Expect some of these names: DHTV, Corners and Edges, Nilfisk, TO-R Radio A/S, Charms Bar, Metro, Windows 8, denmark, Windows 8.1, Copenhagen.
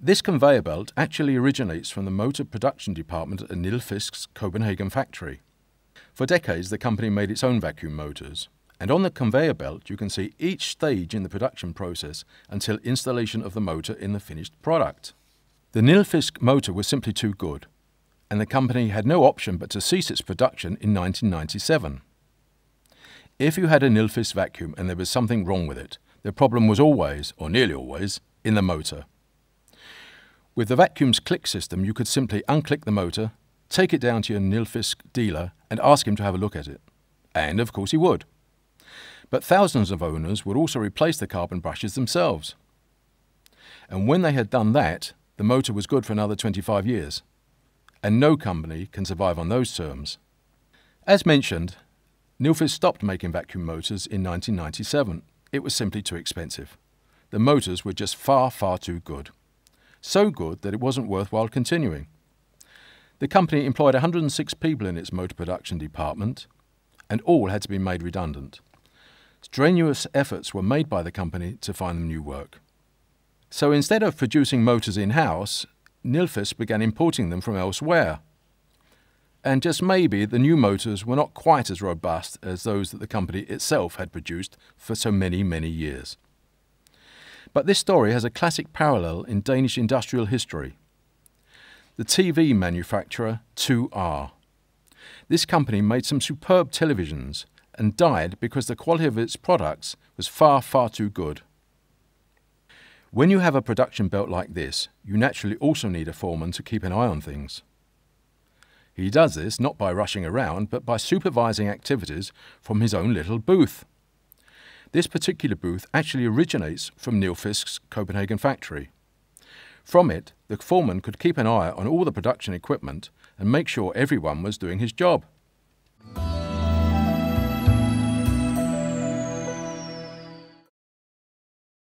This conveyor belt actually originates from the motor production department at Nilfisk's Copenhagen factory. For decades, the company made its own vacuum motors, and on the conveyor belt you can see each stage in the production process until installation of the motor in the finished product. The Nilfisk motor was simply too good, and the company had no option but to cease its production in 1997. If you had a Nilfisk vacuum and there was something wrong with it, the problem was always, or nearly always, in the motor. With the vacuum's click system, you could simply unclick the motor, take it down to your Nilfisk dealer and ask him to have a look at it. And of course he would. But thousands of owners would also replace the carbon brushes themselves. And when they had done that, the motor was good for another 25 years. And no company can survive on those terms. As mentioned, Nilfisk stopped making vacuum motors in 1997. It was simply too expensive. The motors were just far, far too good. So good that it wasn't worthwhile continuing. The company employed 106 people in its motor production department, and all had to be made redundant. Strenuous efforts were made by the company to find them new work. So instead of producing motors in-house, Nilfisk began importing them from elsewhere. And just maybe the new motors were not quite as robust as those that the company itself had produced for so many, many years. But this story has a classic parallel in Danish industrial history. The TV manufacturer TO-R. This company made some superb televisions and died because the quality of its products was far, far too good. When you have a production belt like this, you naturally also need a foreman to keep an eye on things. He does this not by rushing around, but by supervising activities from his own little booth. This particular booth actually originates from Nilfisk's Copenhagen factory. From it, the foreman could keep an eye on all the production equipment and make sure everyone was doing his job.